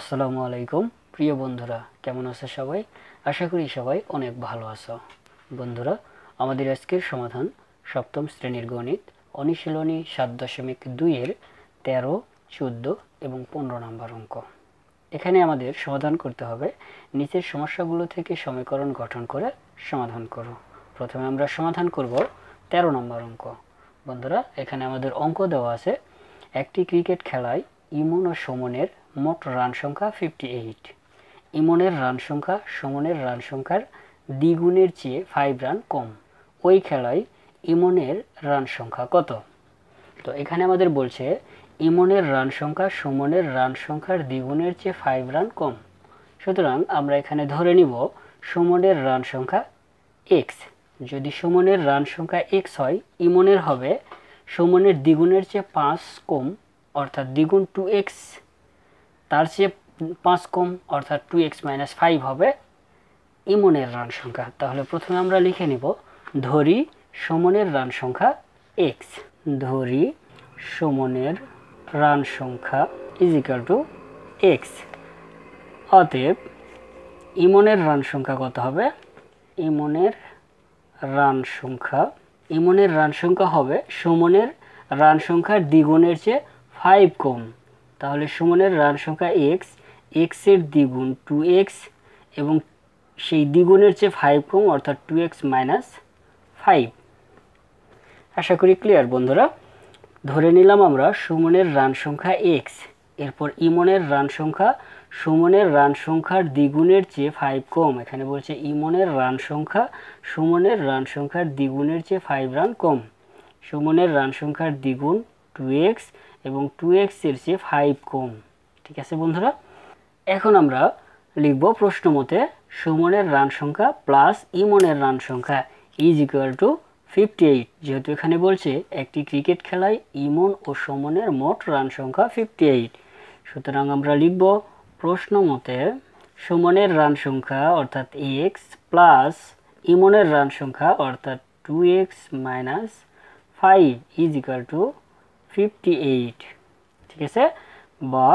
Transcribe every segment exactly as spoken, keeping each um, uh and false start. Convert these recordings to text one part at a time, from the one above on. আসসালামু আলাইকুম প্রিয় বন্ধুরা কেমন আছো সবাই আশা করি সবাই অনেক ভালো আছো বন্ধুরা আমাদের আজকের সমাধান সপ্তম শ্রেণীর গণিত অনুশীলনী সাত দশমিক দুই এর তেরো, চৌদ্দ এবং পনেরো নম্বর অঙ্ক এখানে আমাদের সমাধান করতে হবে নিচের সমস্যাগুলো থেকে সমীকরণ গঠন করে সমাধান করো প্রথমে আমরা সমাধান করব তেরো নম্বর অঙ্ক বন্ধুরা এখানে আমাদের অঙ্ক দেওয়া আছে একটি ক্রিকেট খেলায় ইমন ও সুমনের মোট রান সংখ্যা আটান্ন ইমনের রান সংখ্যা সুমনের রান সংখ্যার দ্বিগুণের চেয়ে পাঁচ রান কম ওই খেলায় ইমনের রান সংখ্যা কত তো এখানে আমাদের বলছে ইমনের রান সংখ্যা সুমনের রান সংখ্যার দ্বিগুণের চেয়ে পাঁচ রান কম সুতরাং আমরা এখানে ধরে নিব সুমনের রান সংখ্যা x যদি সুমনের রান সংখ্যা x হয় ইমনের হবে সুমনের দ্বিগুণের চেয়ে পাঁচ কম অর্থাৎ দ্বিগুণ টু এক্স তার চেয়ে পাঁচ কম অর্থাৎ টু এক্স মাইনাস ফাইভ হবে ইমনের রান সংখ্যা তাহলে প্রথমে আমরা লিখে নিব ধরি সুমনের রান সংখ্যা x ধরি সুমনের রান সংখ্যা ইজ ইকুয়াল টু এক্স অতএব ইমনের রান সংখ্যা কত হবে ইমনের রান সংখ্যা ইমনের রান সংখ্যা হবে সুমনের রান সংখ্যার দ্বিগুণের চেয়ে পাঁচ কম তাহলে সুমনের রান সংখ্যা x x এর দ্বিগুণ টু এক্স এবং সেই দ্বিগুণের চেয়ে পাঁচ কম অর্থাৎ টু এক্স মাইনাস ফাইভ আশা করি ক্লিয়ার বন্ধুরা ধরে নিলাম আমরা সুমনের রান সংখ্যা x এরপর ইমনের রান সংখ্যা সুমনের রান সংখ্যার দ্বিগুণের চেয়ে পাঁচ কম এখানে বলছে ইমনের রান সংখ্যা সুমনের রান সংখ্যার দ্বিগুণের চেয়ে পাঁচ রান কম সুমনের রান সংখ্যার দ্বিগুণ টু এক্স এবং টু এক্স এর চেয়ে পাঁচ কম ঠিক আছে বন্ধুরা এখন আমরা লিখব প্রশ্ন মতে সুমনের রান সংখ্যা প্লাস ইমনের রান সংখ্যা is equal to fifty eight যেহেতু এখানে বলছে একটি ক্রিকেট খেলায় ইমন ও সুমনের মোট রান সংখ্যা আটান্ন সুতরাং আমরা লিখব প্রশ্ন মতে সুমনের রান সংখ্যা অর্থাৎ x প্লাস ইমনের রান সংখ্যা অর্থাৎ two x minus five is equal to fifty eight ঠিক আছে বা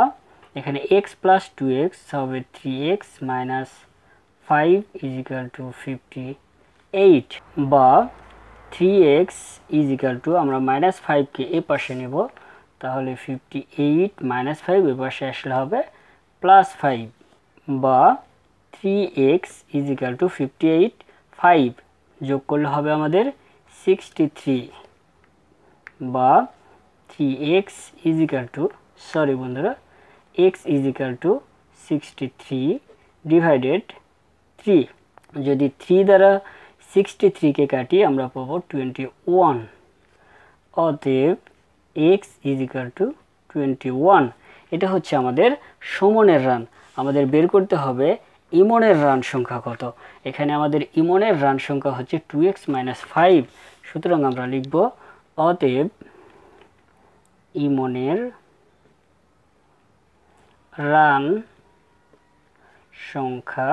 এখানে x প্লাস টু এক্স হবে three X minus five is equal to fifty eight বা three X is equal to আমরা মাইনাস ফাইভ কে এ পাশে নেব তাহলে ফিফটি এইট মাইনাস ফাইভ এ পাশে আসলে হবে প্লাস ফাইভ বা three X is equal to fifty eight, five যোগ করলে হবে আমাদের সিক্সটি থ্রি বা three X is equal to sorry বন্ধুরা x is equal to sixty three divided three যদি থ্রি দ্বারা সিক্সটি থ্রি के काटी আমরা পাবো টোয়েন্টি ওয়ান অতএব x is equal to twenty one এটা হচ্ছে আমাদের সুমনের রান আমাদের বের করতে হবে ইমনের রান সংখ্যা কত এখানে আমাদের ইমনের রান সংখ্যা হচ্ছে টু এক্স মাইনাস ফাইভ সুতরাং আমরা লিখব অতএব ইমনের রান সংখ্যা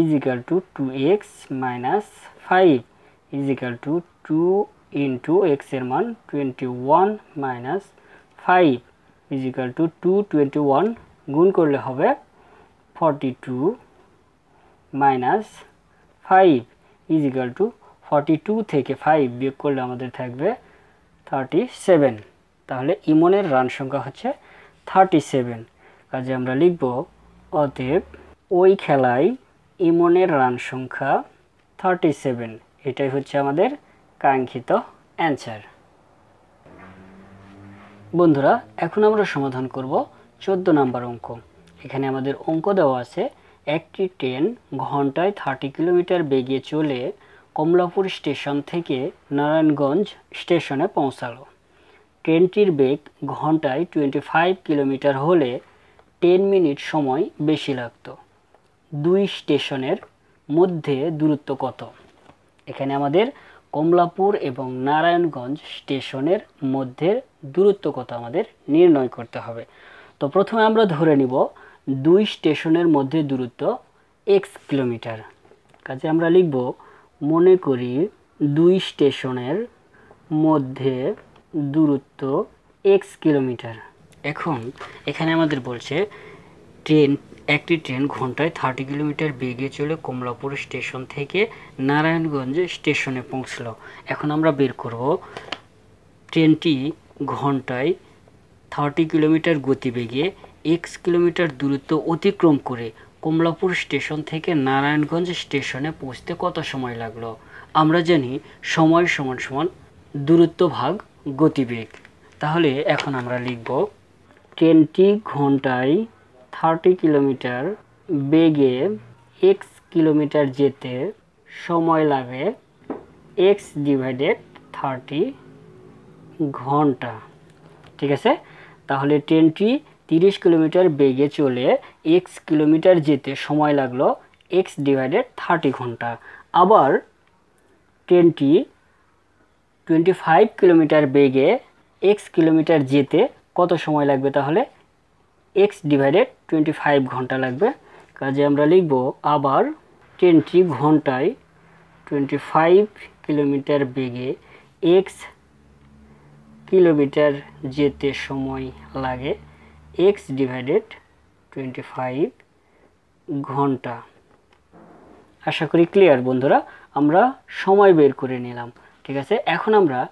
is equal to two x minus five is equal to two into x এর মান twenty one minus five is equal to two twenty one গুণ করলে হবে forty two minus five is equal to forty two থেকে five বিয়োগ করলে আমাদের থাকবে থার্টি সেভেন তাহলে ইমনের রান সংখ্যা হচ্ছে থার্টি সেভেন কাজে আমরা লিখব অতএব ওই খেলায় ইমনের রান সংখ্যা থার্টি সেভেন এটাই হচ্ছে আমাদের কাঙ্ক্ষিত অ্যান্সার বন্ধুরা এখন আমরা সমাধান করব চৌদ্দ নম্বর অঙ্ক এখানে আমাদের অঙ্ক দেওয়া আছে একটি ট্রেন ঘন্টায় ত্রিশ কিলোমিটার বেগে চলে কমলাপুর স্টেশন থেকে নারায়ণগঞ্জ স্টেশনে পৌঁছালো ট্রেনটির বেগ ঘন্টায় পঁচিশ কিলোমিটার হলে দশ মিনিট সময় বেশি লাগতো দুই স্টেশনের মধ্যে দূরত্ব কত এখানে আমাদের কমলাপুর এবং নারায়ণগঞ্জ স্টেশনের মধ্যে দূরত্ব কত আমাদের নির্ণয় করতে হবে তো প্রথমে আমরা ধরে নিব দুই স্টেশনের মধ্যে দূরত্ব x কিলোমিটার কাজে আমরা লিখব মনে করি দুই স্টেশনের মধ্যে দূরত্ব x কিলোমিটার एखन एखाने आमादेर बोलछे ट्रेन एकटी ट्रेन घंटाय थार्टी किलोमीटर बेगे चले कमलापुर स्टेशन थेके नारायणगंज स्टेशने पौंछलो। एखन आमरा बेर करब ट्रेनटी घंटाय थार्टी किलोमीटर गतिवेगे एक्स किलोमीटर दूरत्व अतिक्रम करे कमलापुर स्टेशन थेके नारायणगंज स्टेशने पौंछते कत समय लागलो। आमरा जानी समय समान समान दूरत्व भाग गतिवेग। ताहले एखन आमरा लिखब ट्रेनटी घंटाय थार्टी किलोमीटर बेगे एक्स किलोमीटर जेते समय लागे एक्स डिवाइडेड थार्टी घंटा। ठीक है, ताहले ट्रेनटी तीस किलोमीटर बेगे चले एक्स किलोमीटर जेते समय लागलो एक्स डिवाइडेड थार्टी घंटा। आबार ट्रेनटी टोन्टी फाइव किलोमीटर बेगे एक्स किलोमीटर जेते कत समय लागबे, ताहले एक्स डिवाइडेड टोन्टी फाइव घंटा लागबे। काजे आमरा लिखब आबार ट्वेंटी घंटाय टोन्टी फाइव किलोमीटर बेगे एक्स किलोमीटर जेते समय लागे एक्स डिवाइडेड टोन्टी फाइव घंटा। आशा करी क्लियर बंधुरा, आमरा समय बेर करे निलाम। ठीक आछे, एखन आमरा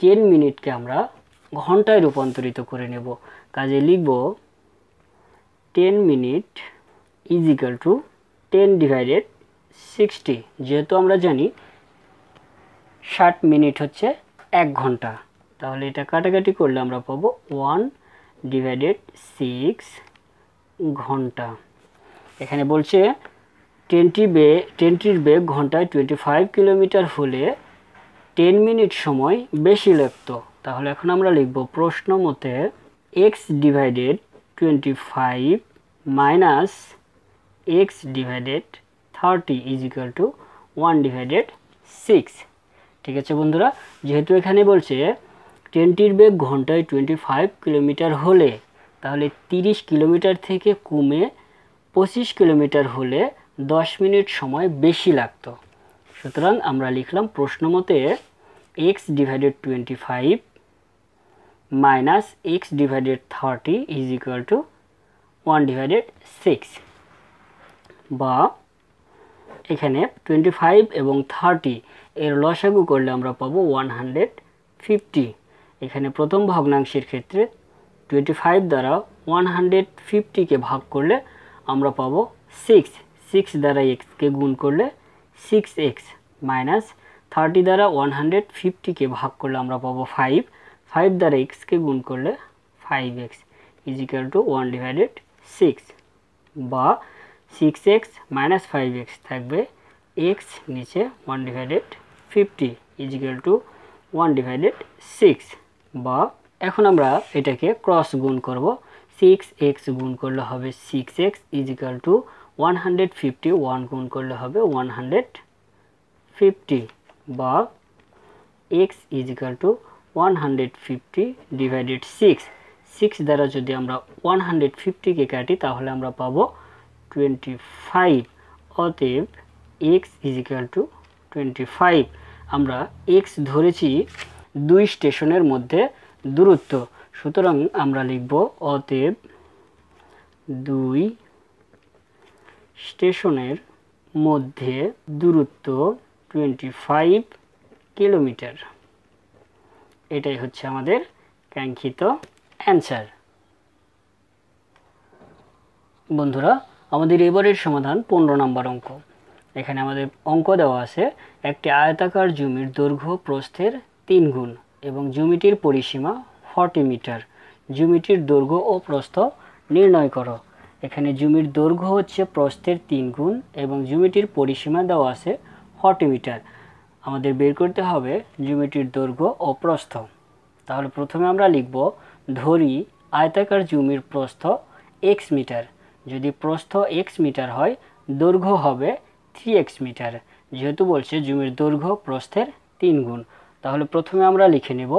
टेन मिनिट के आमरा घंटाय रूपान्तरित करे नेब। काजे लिखब ten minute is equal to ten divided sixty. जेहेतु आमरा जानी साठ मिनिट होच्छे एक घंटा, ताहले एटा काटाकाटी करले आमरा पाबो वन डिवाइडेड सिक्स घंटा। एखाने बोलछे ट्वेंटी बे ट्वेंटी बेग घंटाय टोन्टी फाइव किलोमीटर होले टेन मिनिट समय बेशी लागतो। ताहले एखन आमरा लिखब प्रश्न मते x divided twenty five minus x divided thirty is equal to one divided six. ठीक है बंधुरा, जेहेतु एखाने बोलछे ट्वेंटीर बेग घंटाय टोन्टी फाइव किलोमीटर होले, ताहले तीरिश किलोमीटर थेके कमे पचिश किलोमीटर होले दस मिनिट समय बेशी लागतो। सुतरां आमरा लिखलाम प्रश्न मते x divided twenty five minus x divided thirty is equal to one divided six. बा एखाने टोन्टी फाइव एवं थार्टी एर लसागु करले आमरा पाबो वन हंड्रेड फिफ्टी। एखाने प्रथम भग्नांशेर क्षेत्रे टोन्टी फाइव द्वारा वन हंड्रेड फिफ्टी के भाग करले आमरा पाबो सिक्स, सिक्स द्वारा एक्स के गुण करले सिक्स एक्स माइनस थार्टी द्वारा वन हंड्रेड फिफ्टी के भाग करले आमरा पाबो फाइव, फाइव द्वारा एक्स के गुण कर ले five x is equal to one divided six. बा six x minus five x थाकबे एक्स नीचे one divided fifty is equal to one divided six. बा एखन आमरा एटाके क्रस गुण करब, सिक्स एक्स गुण करले हबे six x is equal to one hundred fifty, one गुण करले हबे वन हंड्रेड फिफ्टी। बा x is equal to one hundred fifty divided six, six द्वारा जदि आमरा वन हंड्रेड फिफ्टी के काटी ताहले आमरा पाबो टोन्टी फाइव। अतएव x is equal to twenty five. आमरा एक्स धरेछि दुई स्टेशनेर मध्य दूरत्व, सुतरां आमरा लिखब अतएव दुई स्टेशनेर मध्य दूरत्व टोन्टी फाइव किलोमीटर। এটাই হচ্ছে আমাদের কাঙ্ক্ষিত অ্যান্সার। বন্ধুরা, আমাদের এবারের সমাধান পনেরো নম্বর অঙ্ক। এখানে আমাদের অঙ্ক দেওয়া আছে একটি আয়তাকার জমির দৈর্ঘ্য প্রস্থের তিন গুণ এবং জমিটির পরিসীমা চল্লিশ মিটার। জমিটির দৈর্ঘ্য ও প্রস্থ নির্ণয় করো। এখানে জমির দৈর্ঘ্য হচ্ছে প্রস্থের তিন গুণ এবং জমিটির পরিসীমা দেওয়া আছে চল্লিশ মিটার। আমাদের বের করতে হবে জমিটির দৈর্ঘ্য ও প্রস্থ। তাহলে প্রথমে আমরা লিখব ধরি আয়তাকার জমির প্রস্থ x মিটার। যদি প্রস্থ x মিটার হয় দৈর্ঘ্য হবে থ্রি এক্স মিটার। যেহেতু বলছে জমির দৈর্ঘ্য প্রস্থের তিন গুণ, তাহলে প্রথমে আমরা লিখে নেব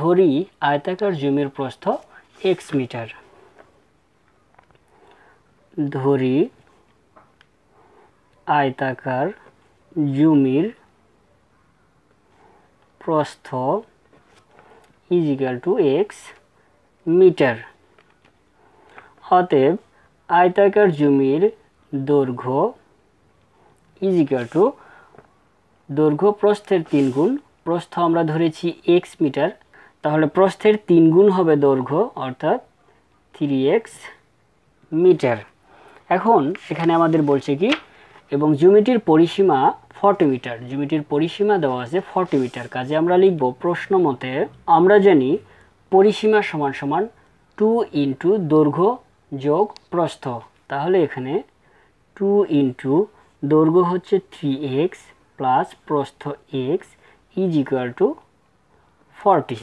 ধরি আয়তাকার জমির প্রস্থ x মিটার। ধরি আয়তাকার জমির प्रस्थ is equal to x metre. অতএব আয়তাকার জমির দৈর্ঘ্য ইজ ইকুয়াল টু দৈর্ঘ্য প্রস্থের তিন গুণ প্রস্থ আমরা ধরেছি এক্স মিটার তাহলে প্রস্থের তিন গুণ হবে দৈর্ঘ্য অর্থাৎ থ্রি এক্স মিটার। এখন এখানে আমাদের বলছে কি এবং জমিটির পরিসীমা ফর্টি মিটার জমিটির পরিসীমা দেওয়া আছে ফর্টি মিটার কাজে আমরা লিখব প্রশ্ন মতে আমরা জানি পরিসীমা সমান সমান টু ইন্টু দৈর্ঘ্য যোগ প্রস্থ তাহলে এখানে টু ইন্টু দৈর্ঘ্য হচ্ছে থ্রি এক্স প্লাস প্রস্থ x is equal to forty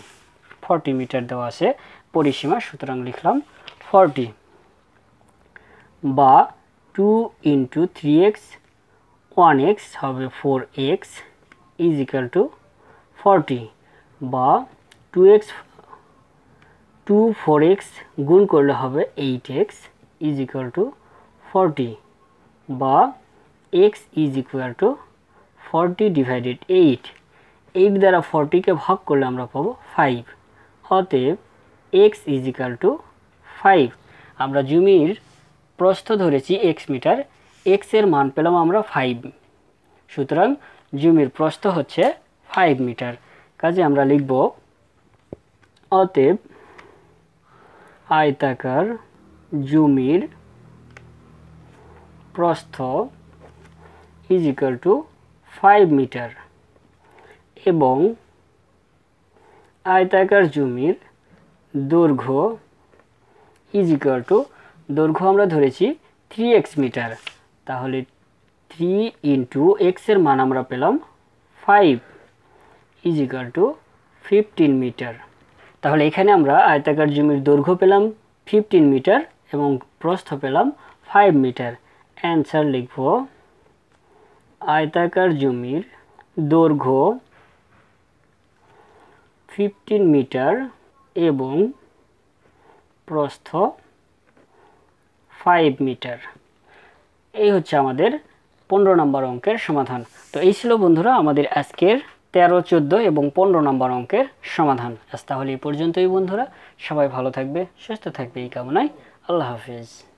forty metre দেওয়া আছে পরিসীমা সুতরাং লিখলাম ফর্টি বা two into three x one x হবে four x is equal to forty বা two x two four x গুণ করলে হবে eight x is equal to forty বা x is equal to forty divided eight eight দ্বারা ফর্টিকে ভাগ করলে আমরা পাবো ফাইভ অতএব x is equal to five আমরা জমির প্রস্থ ধরেছি এক্স মিটার এক্সের মান পেলাম আমরা ফাইভ সুতরাং জমির প্রস্থ হচ্ছে ফাইভ মিটার কাজে আমরা লিখব অতএব আয়তাকার জমির প্রস্থ is equal to five metre এবং আয়তাকার জমির দৈর্ঘ্য ইজ ইকুয়াল টু দৈর্ঘ্য আমরা ধরেছি থ্রি এক্স মিটার তাহলে থ্রি ইন্টু এক্সের মান আমরা পেলাম five is equal to fifteen metre তাহলে এখানে আমরা আয়তাকার জমির দৈর্ঘ্য পেলাম ফিফটিন মিটার এবং প্রস্থ পেলাম ফাইভ মিটার অ্যান্সার লিখব আয়তাকার জমির দৈর্ঘ্য ফিফটিন মিটার এবং প্রস্থ ফাইভ মিটার। এই হচ্ছে আমাদের পনেরো নম্বর অঙ্কের সমাধান। তো এই ছিল বন্ধুরা আমাদের আজকের তেরো চোদ্দো এবং পনেরো নম্বর অঙ্কের সমাধান। আজ তাহলে এই পর্যন্তই বন্ধুরা, সবাই ভালো থাকবে, সুস্থ থাকবে এই কামনায়। আল্লাহ হাফিজ।